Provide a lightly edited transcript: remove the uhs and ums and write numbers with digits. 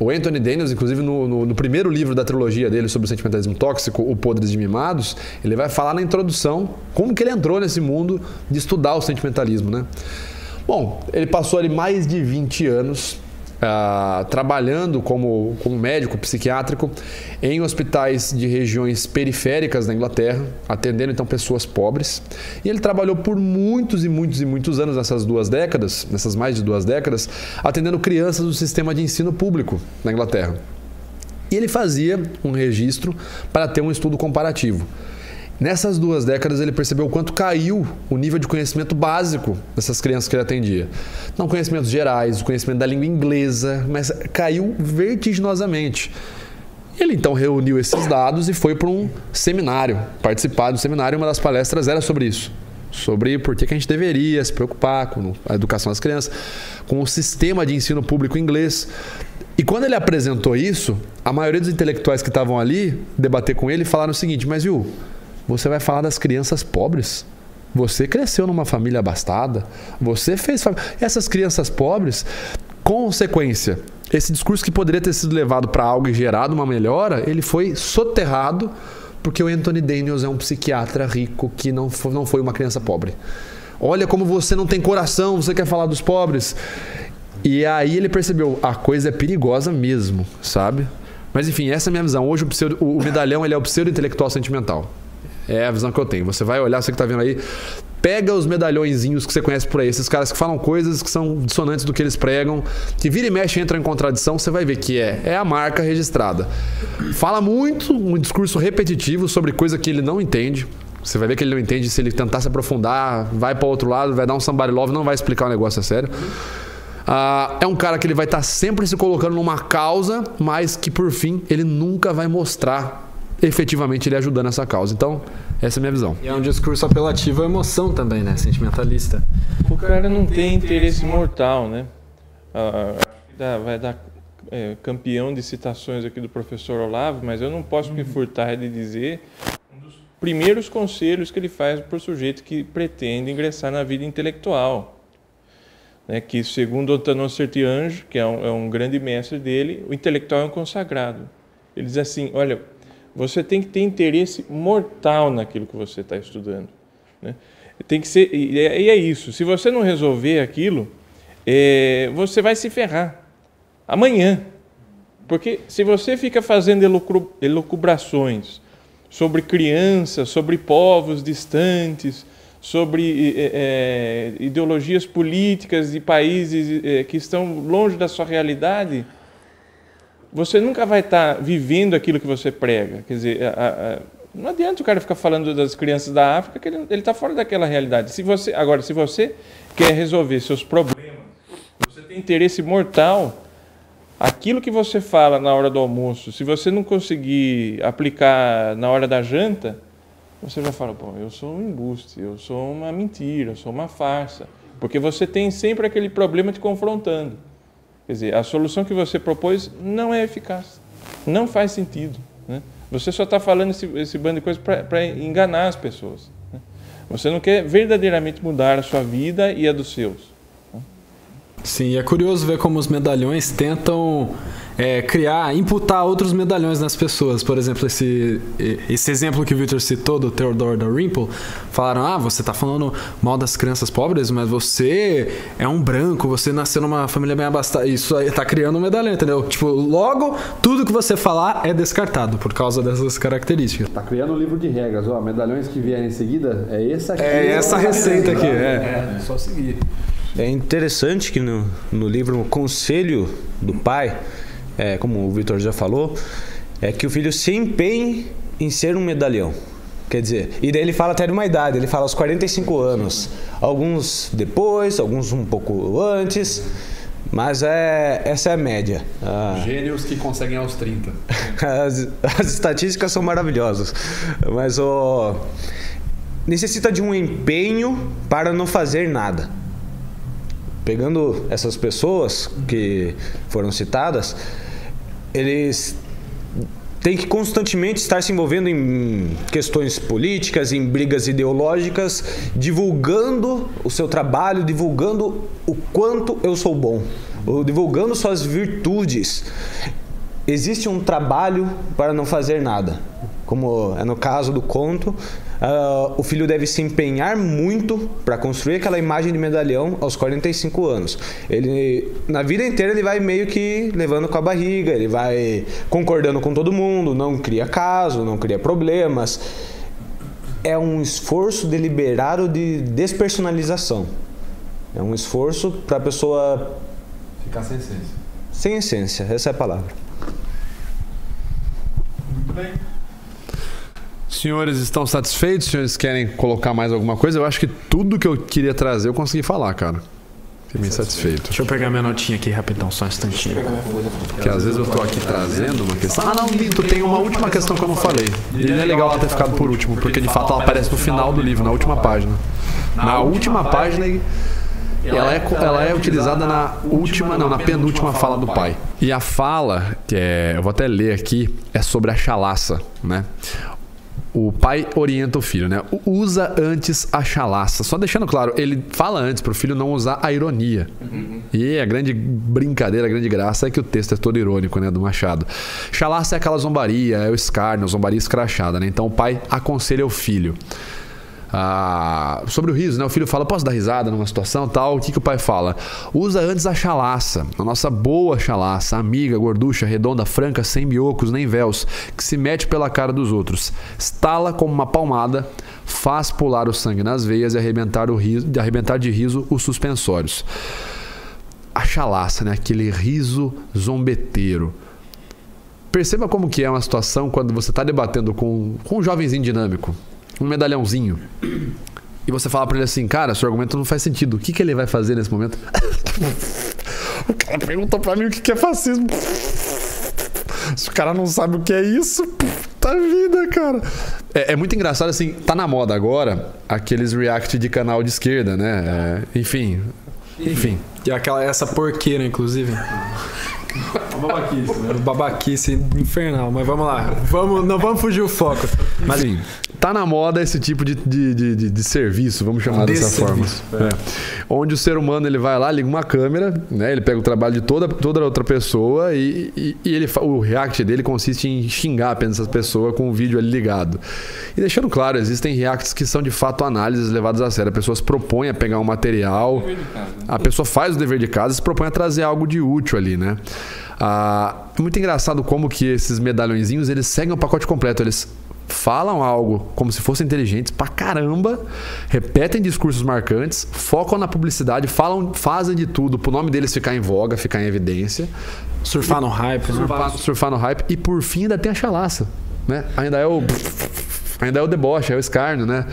O Anthony Daniels, inclusive, no primeiro livro da trilogia dele sobre o sentimentalismo tóxico, O Podres de Mimados, ele vai falar na introdução como que ele entrou nesse mundo de estudar o sentimentalismo, né? Bom, ele passou ali mais de 20 anos trabalhando como médico psiquiátrico em hospitais de regiões periféricas da Inglaterra, atendendo então pessoas pobres. E ele trabalhou por muitos anos, nessas mais de 2 décadas, atendendo crianças do sistema de ensino público na Inglaterra. E ele fazia um registro para ter um estudo comparativo. Nessas 2 décadas ele percebeu o quanto caiu o nível de conhecimento básico dessas crianças que ele atendia. Não conhecimentos gerais, o conhecimento da língua inglesa, mas caiu vertiginosamente. Ele então reuniu esses dados e foi para um seminário, participar do seminário. Uma das palestras era sobre isso, sobre por que a gente deveria se preocupar com a educação das crianças, com o sistema de ensino público inglês. E quando ele apresentou isso, a maioria dos intelectuais que estavam ali debater com ele falaram o seguinte: mas viu, você vai falar das crianças pobres? Você cresceu numa família abastada? Você fez família... Essas crianças pobres, consequência, esse discurso que poderia ter sido levado para algo e gerado uma melhora, ele foi soterrado porque o Anthony Daniels é um psiquiatra rico que não foi uma criança pobre. Olha como você não tem coração, você quer falar dos pobres. E aí ele percebeu, a coisa é perigosa mesmo, sabe? Mas enfim, essa é a minha visão. Hoje o medalhão, ele é o pseudo-intelectual sentimental. É a visão que eu tenho. Você vai olhar, você que tá vendo aí, pega os medalhõezinhos que você conhece por aí, esses caras que falam coisas que são dissonantes do que eles pregam, que vira e mexe entram em contradição, você vai ver que é a marca registrada. Fala muito, um discurso repetitivo sobre coisa que ele não entende. Você vai ver que ele não entende, se ele tentar se aprofundar, vai para outro lado, vai dar um somebody love, não vai explicar o negócio a sério. É um cara que ele vai estar sempre se colocando numa causa, mas que por fim ele nunca vai mostrar efetivamente ele ajudando essa causa. Então, essa é a minha visão. E é um discurso apelativo à emoção também, né? Sentimentalista. O cara não tem interesse mortal, né? Vai dar campeão de citações aqui do professor Olavo, mas eu não posso me furtar de dizer um dos primeiros conselhos que ele faz para o sujeito que pretende ingressar na vida intelectual. Né? Que, segundo Antonin Sertillanges, que é um grande mestre dele, o intelectual é um consagrado. Ele diz assim, olha, você tem que ter interesse mortal naquilo que você está estudando, né? Tem que ser, e é isso. Se você não resolver aquilo, você vai se ferrar amanhã. Porque se você fica fazendo elucubrações sobre crianças, sobre povos distantes, sobre ideologias políticas de países que estão longe da sua realidade, você nunca vai estar vivendo aquilo que você prega. Quer dizer, não adianta o cara ficar falando das crianças da África, que ele está fora daquela realidade. Agora, se você quer resolver seus problemas, você tem interesse mortal, aquilo que você fala na hora do almoço, se você não conseguir aplicar na hora da janta, você vai falar, bom, eu sou um embuste, eu sou uma mentira, eu sou uma farsa. Porque você tem sempre aquele problema te confrontando. Quer dizer, a solução que você propôs não é eficaz, não faz sentido, né? Você só está falando esse bando de coisas para enganar as pessoas, né? Você não quer verdadeiramente mudar a sua vida e a dos seus, né? Sim, é curioso ver como os medalhões tentam imputar outros medalhões nas pessoas. Por exemplo, esse exemplo que o Victor citou do Theodore Dalrymple, falaram, você está falando mal das crianças pobres, mas você é um branco, você nasceu numa família bem abastada. Isso aí está criando um medalhão, entendeu? Tipo, logo, tudo que você falar é descartado por causa dessas características. Está criando um livro de regras, ó, medalhões que vierem em seguida, é essa aqui. É essa receita aqui, é só seguir. É interessante que no livro O Conselho do Pai, como o Victor já falou, é que o filho se empenhe em ser um medalhão. Quer dizer, e daí ele fala até de uma idade, ele fala aos 45 anos. Alguns depois, alguns um pouco antes, mas essa é a média. Gênios que conseguem aos 30. As estatísticas são maravilhosas, mas necessita de um empenho para não fazer nada. Pegando essas pessoas que foram citadas, eles têm que constantemente estar se envolvendo em questões políticas, em brigas ideológicas, divulgando o seu trabalho, divulgando o quanto eu sou bom, ou divulgando suas virtudes, existe um trabalho para não fazer nada. Como é no caso do conto, o filho deve se empenhar muito para construir aquela imagem de medalhão aos 45 anos. Ele, na vida inteira, ele vai meio que levando com a barriga, ele vai concordando com todo mundo, não cria caso, não cria problemas. É um esforço deliberado de despersonalização. É um esforço para a pessoa... ficar sem essência. Sem essência, essa é a palavra. Muito bem. Senhores estão satisfeitos? Senhores querem colocar mais alguma coisa? Eu acho que tudo que eu queria trazer eu consegui falar, cara. Fiquei bem satisfeito. Deixa eu pegar minha notinha aqui rapidão, só um instantinho. Porque às vezes eu tô aqui trazendo uma questão. Ah, não, Lito, tem uma última questão que eu não falei. E é legal ela ter ficado por último, porque de fato ela aparece no final do livro, na última página. Na última página, ela é utilizada na última, não, na penúltima fala do pai. E a fala, que é, eu vou até ler aqui, é sobre a chalaça, né? O pai orienta o filho, né? Usa antes a chalaça. Só deixando claro, ele fala antes pro filho não usar a ironia. Uhum. E a grande brincadeira, a grande graça é que o texto é todo irônico, né? Do Machado. Chalaça é aquela zombaria, é o escárnio, a zombaria escrachada, né? Então o pai aconselha o filho. Sobre o riso, né? O filho fala, posso dar risada numa situação tal? O que que o pai fala? Usa antes a chalaça, a nossa boa chalaça, amiga, gorducha, redonda, franca, sem miocos nem véus, que se mete pela cara dos outros, estala como uma palmada, faz pular o sangue nas veias e arrebentar de riso os suspensórios. A chalaça, né? Aquele riso zombeteiro. Perceba como que é uma situação quando você está debatendo com um jovenzinho dinâmico, um medalhãozinho, e você fala pra ele assim, cara, seu argumento não faz sentido. O que que ele vai fazer nesse momento? O cara pergunta pra mim o que é fascismo. Se o cara não sabe o que é isso, puta vida, cara. É muito engraçado, assim, tá na moda agora aqueles react de canal de esquerda, né? É, enfim. E aquela, essa porqueira, inclusive. Babaquice, né? Babaquice infernal, mas vamos lá. Não vamos fugir o foco. Mas sim, tá na moda esse tipo de serviço, vamos chamar dessa forma. É. Onde o ser humano ele vai lá, liga uma câmera, né? Ele pega o trabalho de toda outra pessoa e ele, o react dele consiste em xingar apenas essa pessoa com o vídeo ali ligado. E deixando claro, existem reacts que são de fato análises levadas a sério. A pessoa se propõe a pegar um material, a pessoa faz o dever de casa e se propõe a trazer algo de útil ali, né? É muito engraçado como que esses medalhõezinhos, eles seguem o pacote completo. Eles falam algo como se fossem inteligentes pra caramba, repetem discursos marcantes, focam na publicidade, fazem de tudo pro nome deles ficar em voga, ficar em evidência, surfar no hype, surfar no hype. E por fim ainda tem a chalaça, né? Ainda é o deboche, é o escárnio, né?